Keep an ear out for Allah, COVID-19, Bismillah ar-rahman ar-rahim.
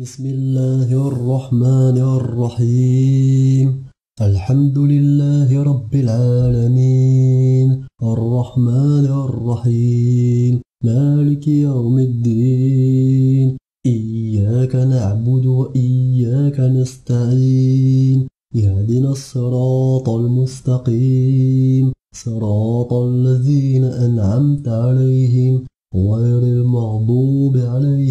بسم الله الرحمن الرحيم. الحمد لله رب العالمين الرحمن الرحيم مالك يوم الدين. إياك نعبد وإياك نستعين اهدنا الصراط المستقيم صراط الذين أنعمت عليهم غير المغضوب عليهم